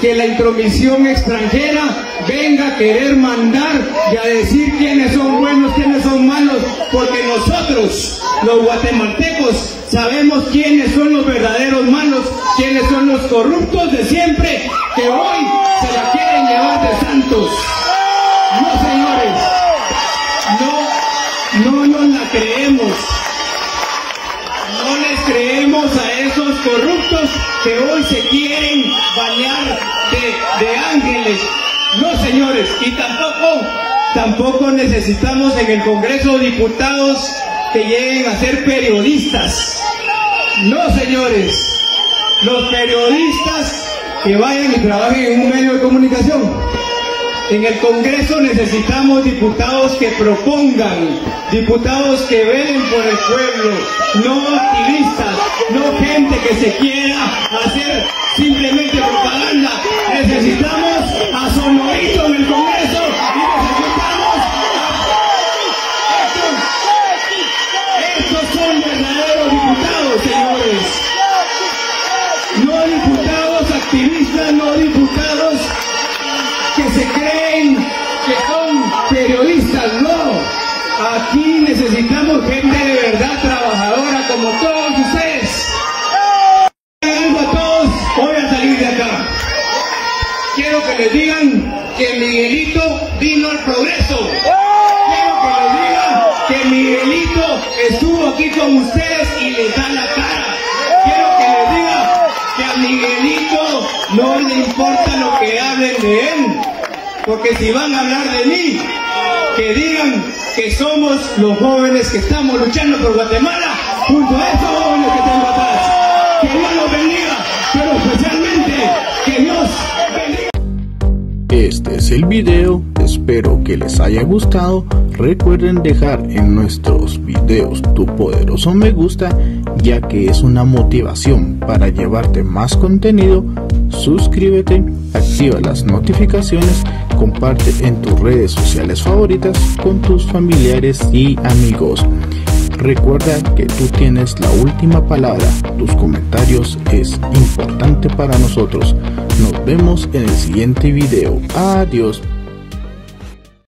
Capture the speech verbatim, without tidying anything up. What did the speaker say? que la intromisión extranjera venga a querer mandar y a decir quiénes son buenos, quiénes son malos, porque nosotros, los guatemaltecos, sabemos quiénes son los verdaderos malos, quiénes son los corruptos de siempre, que hoy se la quieren llevar de santos. No, señores, no, no nos la creemos. No les creemos a esos corruptos que hoy se quieren bañar de, de ángeles. No, señores, y tampoco, tampoco necesitamos en el Congreso diputados que lleguen a ser periodistas. No, señores, los periodistas que vayan y trabajen en un medio de comunicación. En el Congreso necesitamos diputados que propongan, diputados que velen por el pueblo, no activistas, no gente que se quiera hacer simplemente propaganda. Necesitamos a Sonorito en el Congreso y necesitamos a... Estos, estos son verdaderos diputados, señores. No diputados activistas, no diputados que se creen que son periodistas, no. Aquí necesitamos gente de verdad trabajadora como todos ustedes. Algo a todos, voy a salir de acá. Quiero que les digan que Miguelito vino al Progreso. Quiero que les digan que Miguelito estuvo aquí con ustedes y les da la cara. Quiero que les digan que a Miguelito no le importa lo que hablen de él. Porque si van a hablar de mí, que digan que somos los jóvenes que estamos luchando por Guatemala, junto a esos jóvenes que tengo atrás. Que Dios los bendiga, pero especialmente que Dios bendiga. Este es el video, espero que les haya gustado. Recuerden dejar en nuestros videos tu poderoso me gusta, ya que es una motivación para llevarte más contenido. Suscríbete, activa las notificaciones, comparte en tus redes sociales favoritas con tus familiares y amigos. Recuerda que tú tienes la última palabra, tus comentarios es importante para nosotros. Nos vemos en el siguiente video. Adiós.